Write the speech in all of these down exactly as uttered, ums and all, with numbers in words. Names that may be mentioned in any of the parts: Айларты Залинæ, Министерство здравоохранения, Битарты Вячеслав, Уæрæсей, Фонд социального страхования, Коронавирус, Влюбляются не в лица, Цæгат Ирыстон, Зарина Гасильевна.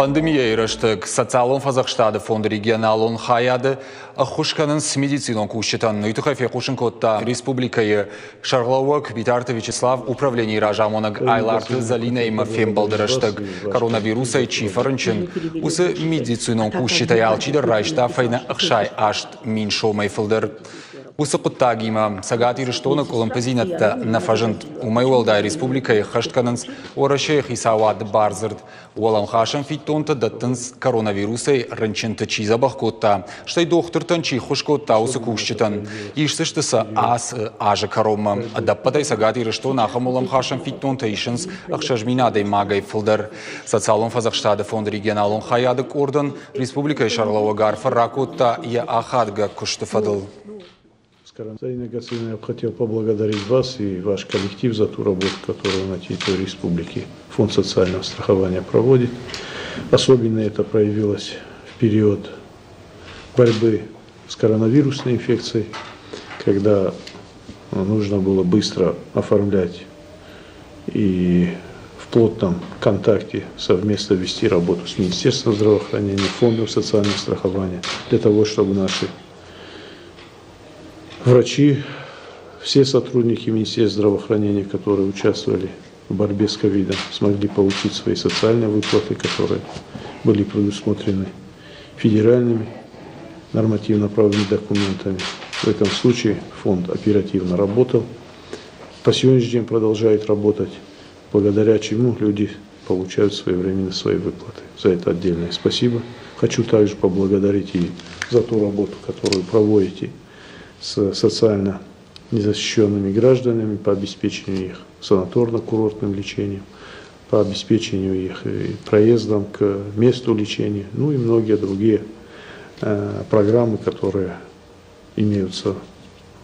Пандемия ирышты социалын фазақштады фонды регионалын хаяды, ахушканын с медицином кушетан, нуйтухафе кушенкотта республикае Шарлауак Битарты Вячеслав управлений ражамонаг Айларты Залинæ мафем балдырыштыг коронавирусай чифарынчын, усы медицином кушетай алчидыр райштафайна ахшай ашт миншомай фылдыр. Усыкутта гима Цæгат Ирыстоны колымпызинатта нафажынт умайолдай республикае хаштканынс Уæрæсей хисауады барзырд. Уалам хашын фиттонты даттынс коронавирусай рынчынты чизабахкотта, штай дохтыртын чихушкотта усы кушчытын. Ишсыштысы ас ажы коромы. Адаппатай Цæгат Ирыстон ахым улам хашын фиттонты ишынс ахшажминадай магай фылдыр. Социалын фазақштады фонд регионалын хаядык ордын республикае Шарлауагарфы ракотта я ахадга кушты фадыл. Зарина Гасильевна, я бы хотел поблагодарить вас и ваш коллектив за ту работу, которую на территории республики Фонд социального страхования проводит. Особенно это проявилось в период борьбы с коронавирусной инфекцией, когда нужно было быстро оформлять и в плотном контакте совместно вести работу с Министерством здравоохранения, Фондом социального страхования, для того, чтобы наши врачи, все сотрудники Министерства здравоохранения, которые участвовали в борьбе с ковидом, смогли получить свои социальные выплаты, которые были предусмотрены федеральными нормативно-правовыми документами. В этом случае фонд оперативно работал, по сегодняшний день продолжает работать, благодаря чему люди получают своевременно свои выплаты. За это отдельное спасибо. Хочу также поблагодарить и за ту работу, которую проводите с социально незащищенными гражданами по обеспечению их санаторно-курортным лечением, по обеспечению их проездом к месту лечения, ну и многие другие э, программы, которые имеются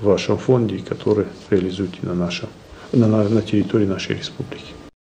в вашем фонде и которые реализуете на, нашем, на, на территории нашей республики.